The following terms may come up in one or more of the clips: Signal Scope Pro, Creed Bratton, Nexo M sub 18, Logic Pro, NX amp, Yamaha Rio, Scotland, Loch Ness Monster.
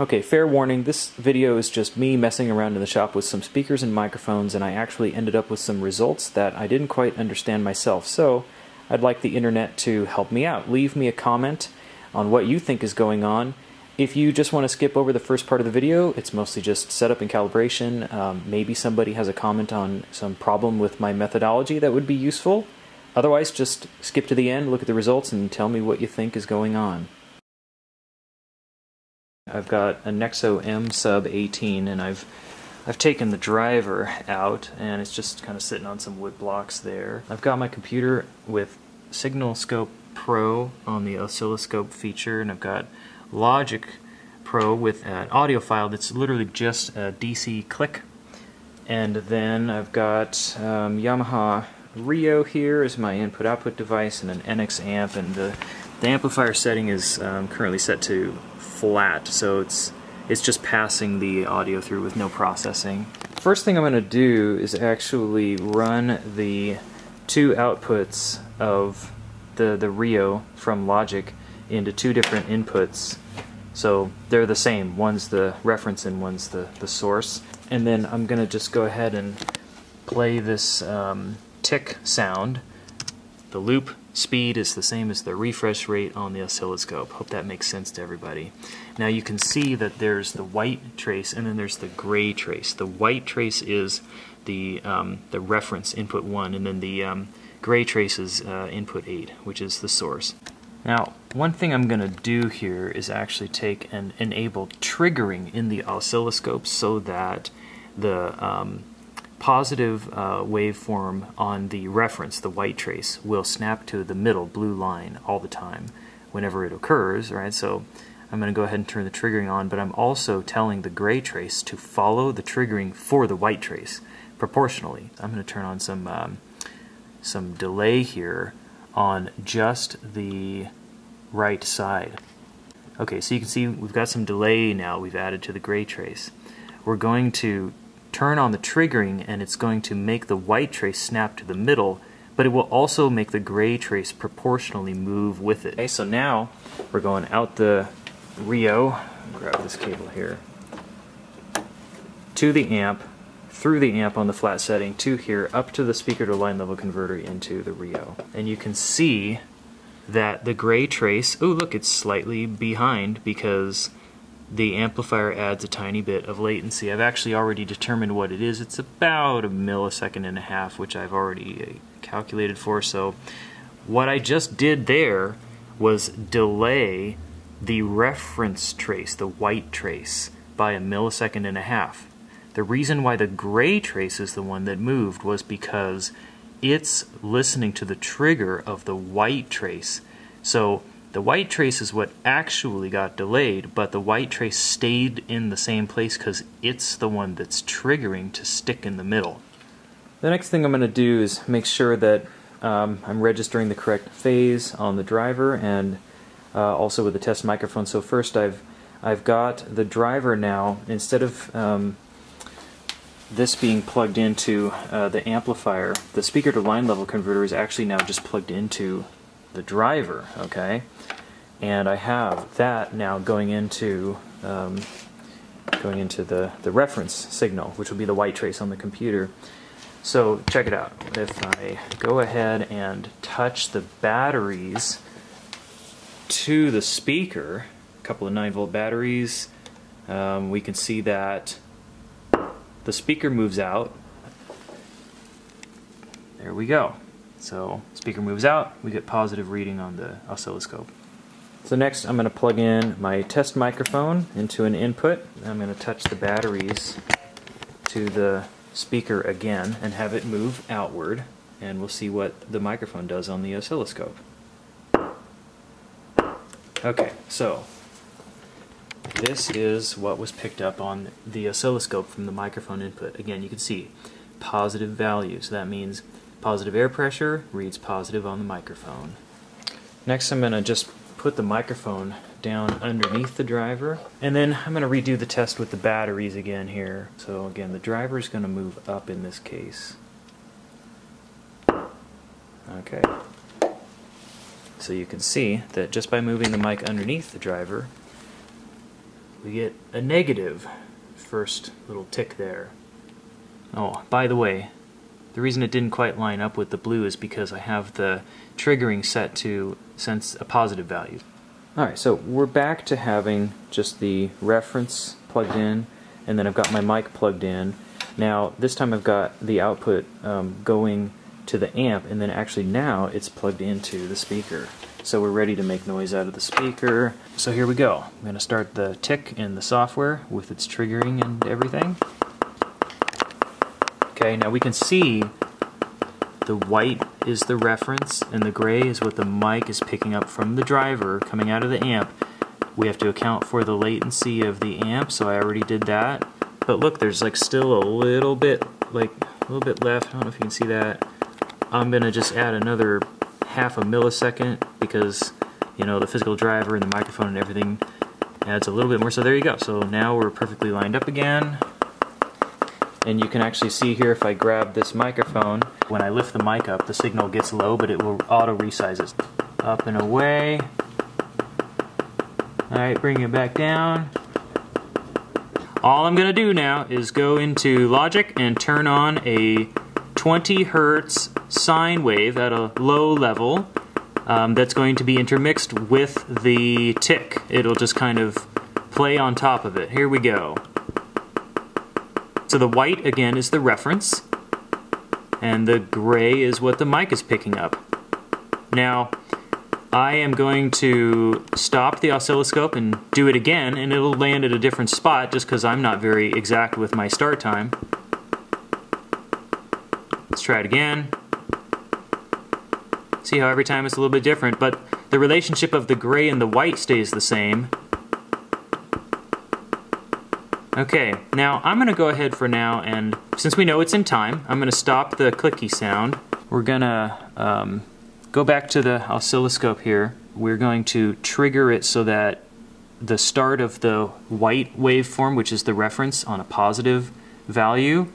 Okay, fair warning, this video is just me messing around in the shop with some speakers and microphones, and I actually ended up with some results that I didn't quite understand myself, so I'd like the internet to help me out. Leave me a comment on what you think is going on. If you just want to skip over the first part of the video, it's mostly just setup and calibration. Maybe somebody has a comment on some problem with my methodology that would be useful. Otherwise, just skip to the end, look at the results, and tell me what you think is going on. I've got a Nexo M sub 18, and I've taken the driver out, and it's just kind of sitting on some wood blocks there. I've got my computer with Signal Scope Pro on the oscilloscope feature, and I've got Logic Pro with an audio file that's literally just a DC click. And then I've got Yamaha Rio here as my input-output device, and an NX amp, and the amplifier setting is currently set to flat, so it's just passing the audio through with no processing. First thing I'm going to do is actually run the two outputs of the Rio from Logic into two different inputs, so they're the same. One's the reference and one's the source. And then I'm going to just go ahead and play this tick sound. The loop speed is the same as the refresh rate on the oscilloscope. Hope that makes sense to everybody. Now you can see that there's the white trace and then there's the gray trace. The white trace is the reference, input 1, and then the gray trace is input 8, which is the source. Now, one thing I'm going to do here is actually take and enable triggering in the oscilloscope so that the positive waveform on the reference, the white trace, will snap to the middle blue line all the time whenever it occurs, right? So I'm going to go ahead and turn the triggering on, but I'm also telling the gray trace to follow the triggering for the white trace proportionally. I'm going to turn on some delay here on just the right side. Okay, so you can see we've got some delay now we've added to the gray trace. We're going to turn on the triggering, and it's going to make the white trace snap to the middle, but it will also make the gray trace proportionally move with it. Okay, so now we're going out the Rio, grab this cable here, to the amp, through the amp on the flat setting, to here, up to the speaker to line level converter into the Rio. And you can see that the gray trace, oh look, it's slightly behind because the amplifier adds a tiny bit of latency. I've actually already determined what it is. It's about 1.5 milliseconds, which I've already calculated for. So what I just did there was delay the reference trace, the white trace, by 1.5 milliseconds. The reason why the gray trace is the one that moved was because it's listening to the trigger of the white trace. So the white trace is what actually got delayed, but the white trace stayed in the same place because it's the one that's triggering to stick in the middle. The next thing I'm going to do is make sure that I'm registering the correct phase on the driver and also with the test microphone. So first I've got the driver now, instead of this being plugged into the amplifier, the speaker to line level converter is actually now just plugged into the driver, okay? And I have that now going into the reference signal, which will be the white trace on the computer. So check it out. If I go ahead and touch the batteries to the speaker, a couple of 9-volt batteries, we can see that the speaker moves out. There we go. So speaker moves out, we get positive reading on the oscilloscope. So next I'm going to plug in my test microphone into an input. I'm going to touch the batteries to the speaker again and have it move outward, and we'll see what the microphone does on the oscilloscope. Okay, so this is what was picked up on the oscilloscope from the microphone input. Again, you can see positive values. That means positive air pressure reads positive on the microphone. Next I'm going to just put the microphone down underneath the driver, and then I'm going to redo the test with the batteries again here. So again, the driver is going to move up in this case. Okay. So you can see that just by moving the mic underneath the driver, we get a negative first little tick there. Oh, by the way, the reason it didn't quite line up with the blue is because I have the triggering set to sense a positive value. Alright, so we're back to having just the reference plugged in, and then I've got my mic plugged in. Now, this time I've got the output going to the amp, and then actually now it's plugged into the speaker. So we're ready to make noise out of the speaker. So here we go. I'm going to start the tick in the software with its triggering and everything. Okay, now we can see the white is the reference and the gray is what the mic is picking up from the driver coming out of the amp. We have to account for the latency of the amp, so I already did that. But look, there's like still a little bit left. I don't know if you can see that. I'm gonna just add another half a millisecond because, you know, the physical driver and the microphone and everything adds a little bit more. So there you go. So now we're perfectly lined up again. And you can actually see here, if I grab this microphone, when I lift the mic up, the signal gets low, but it will auto-resize it. Up and away. Alright, bring it back down. All I'm gonna do now is go into Logic and turn on a 20 Hertz sine wave at a low level that's going to be intermixed with the tick. It'll just kind of play on top of it. Here we go. So the white, again, is the reference, and the gray is what the mic is picking up. Now, I am going to stop the oscilloscope and do it again, and it'll land at a different spot just because I'm not very exact with my start time. Let's try it again. See how every time it's a little bit different, but the relationship of the gray and the white stays the same. Okay, now I'm going to go ahead for now, and since we know it's in time, I'm going to stop the clicky sound. We're going to go back to the oscilloscope here. We're going to trigger it so that the start of the white waveform, which is the reference on a positive value,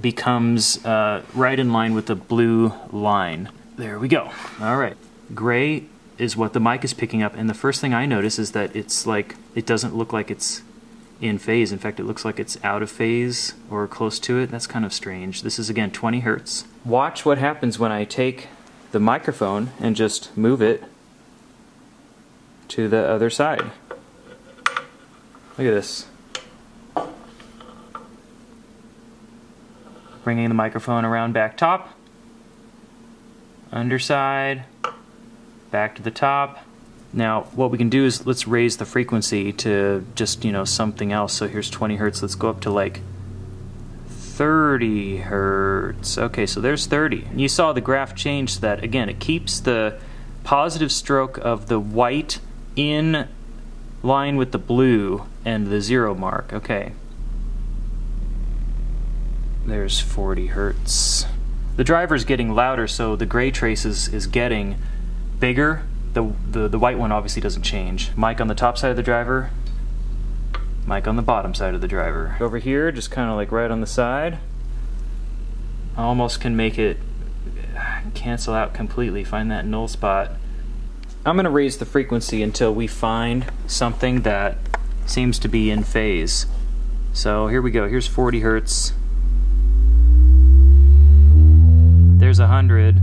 becomes right in line with the blue line. There we go. All right, gray is what the mic is picking up, and the first thing I notice is that it's like, it doesn't look like it's in phase. In fact, it looks like it's out of phase or close to it. That's kind of strange. This is, again, 20 Hertz. Watch what happens when I take the microphone and just move it to the other side. Look at this. Bringing the microphone around back top, underside, back to the top. Now, what we can do is let's raise the frequency to just, you know, something else. So here's 20 Hertz. Let's go up to like 30 Hertz. Okay, so there's 30. You saw the graph change so that, again, it keeps the positive stroke of the white in line with the blue and the zero mark. Okay. There's 40 Hertz. The driver's getting louder, so the gray trace is getting bigger. The white one obviously doesn't change. Mic on the top side of the driver, mic on the bottom side of the driver. Over here, just kind of like right on the side. I almost can make it cancel out completely, find that null spot. I'm going to raise the frequency until we find something that seems to be in phase. So here we go, here's 40 Hertz. There's 100.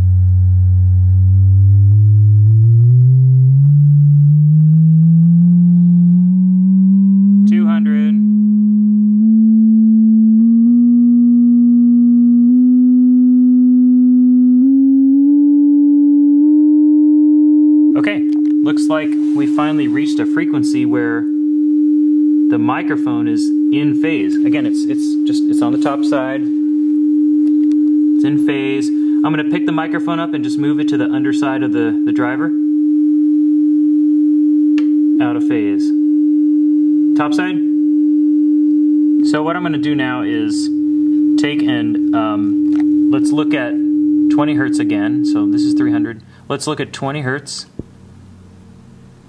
Like we finally reached a frequency where the microphone is in phase. Again, it's on the top side. It's in phase. I'm going to pick the microphone up and just move it to the underside of the driver. Out of phase. Top side. So what I'm going to do now is take and let's look at 20 Hertz again. So this is 300. Let's look at 20 Hertz.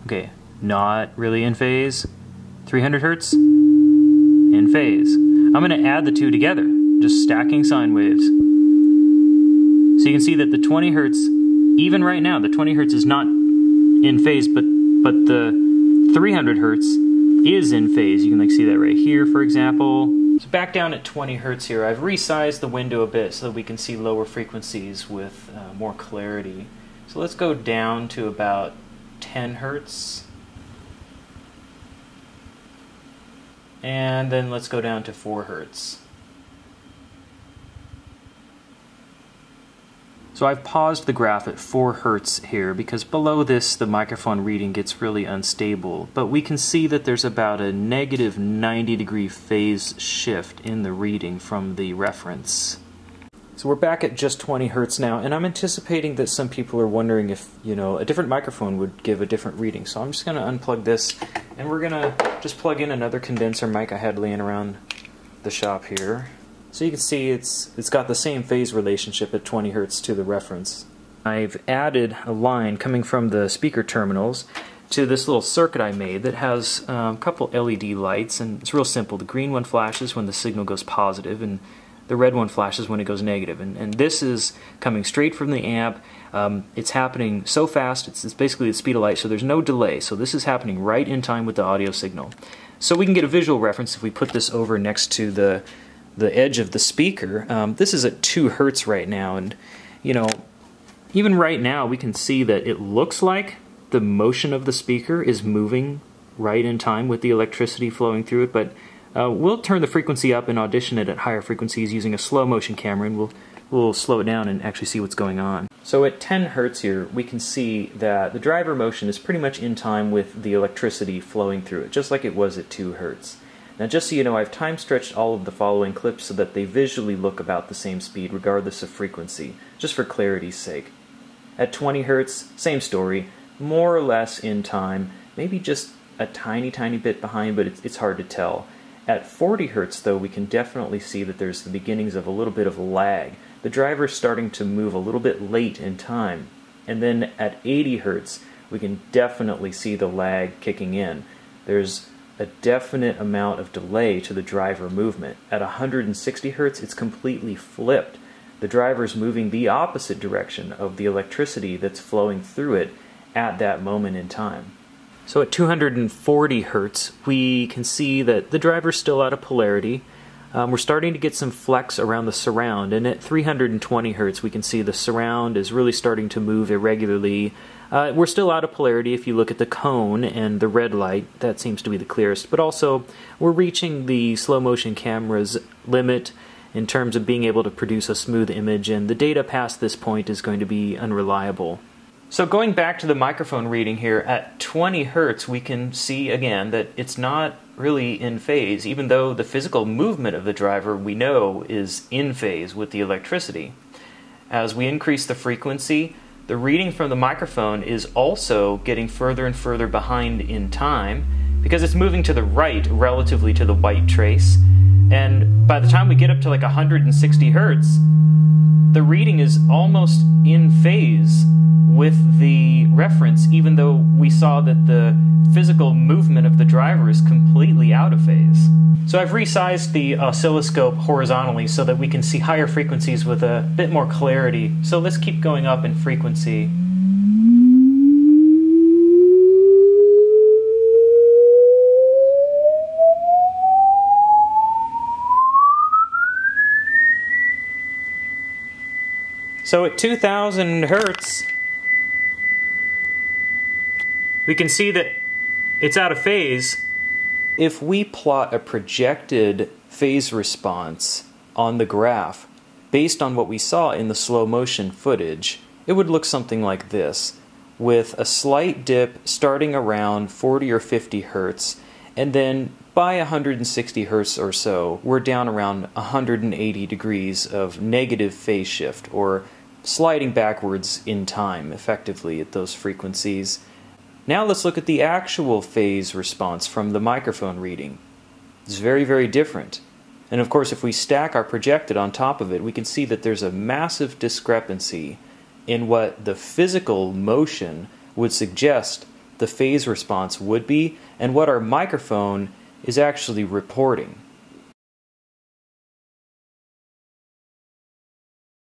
Okay, not really in phase. 300 Hertz, in phase. I'm going to add the two together, just stacking sine waves. So you can see that the 20 Hertz, even right now, the 20 Hertz is not in phase, but the 300 Hertz is in phase. You can like see that right here, for example. So back down at 20 hertz here, I've resized the window a bit so that we can see lower frequencies with more clarity. So let's go down to about 10 hertz. And then let's go down to 4 hertz. So I've paused the graph at 4 hertz here because below this the microphone reading gets really unstable, but we can see that there's about a negative 90 degree phase shift in the reading from the reference. So we're back at just 20 hertz now, and I'm anticipating that some people are wondering if, you know, a different microphone would give a different reading. So I'm just going to unplug this, and we're going to just plug in another condenser mic I had laying around the shop here. So you can see it's got the same phase relationship at 20 hertz to the reference. I've added a line coming from the speaker terminals to this little circuit I made that has a couple LED lights, and it's real simple. The green one flashes when the signal goes positive, and the red one flashes when it goes negative, and this is coming straight from the amp. It's happening so fast, it's basically the speed of light, so there's no delay. So this is happening right in time with the audio signal. So we can get a visual reference if we put this over next to the edge of the speaker. This is at 2 hertz right now, and you know, even right now we can see that it looks like the motion of the speaker is moving right in time with the electricity flowing through it, but we'll turn the frequency up and audition it at higher frequencies using a slow motion camera, and we'll slow it down and actually see what's going on. So at 10 hertz here, we can see that the driver motion is pretty much in time with the electricity flowing through it, just like it was at 2 hertz. Now just so you know, I've time stretched all of the following clips so that they visually look about the same speed regardless of frequency, just for clarity's sake. At 20 hertz, same story, more or less in time, maybe just a tiny bit behind, but it's hard to tell. At 40 hertz, though, we can definitely see that there's the beginnings of a little bit of lag. The driver's starting to move a little bit late in time. And then at 80 hertz, we can definitely see the lag kicking in. There's a definite amount of delay to the driver movement. At 160 hertz, it's completely flipped. The driver's moving the opposite direction of the electricity that's flowing through it at that moment in time. So at 240 hertz, we can see that the driver's still out of polarity. We're starting to get some flex around the surround, and at 320 hertz, we can see the surround is really starting to move irregularly. We're still out of polarity if you look at the cone and the red light. That seems to be the clearest, but also we're reaching the slow motion camera's limit in terms of being able to produce a smooth image, and the data past this point is going to be unreliable. So going back to the microphone reading here, at 20 hertz we can see again that it's not really in phase, even though the physical movement of the driver we know is in phase with the electricity. As we increase the frequency, the reading from the microphone is also getting further and further behind in time because it's moving to the right relatively to the white trace, and by the time we get up to like 160 hertz, the reading is almost in phase with the reference, even though we saw that the physical movement of the driver is completely out of phase. So I've resized the oscilloscope horizontally so that we can see higher frequencies with a bit more clarity. So let's keep going up in frequency. So at 2000 hertz, we can see that it's out of phase. If we plot a projected phase response on the graph based on what we saw in the slow motion footage, it would look something like this, with a slight dip starting around 40 or 50 hertz, and then by 160 hertz or so, we're down around 180 degrees of negative phase shift, or sliding backwards in time effectively at those frequencies. Now let's look at the actual phase response from the microphone reading. It's very, very different. And of course, if we stack our projected on top of it, we can see that there's a massive discrepancy in what the physical motion would suggest the phase response would be and what our microphone is actually reporting.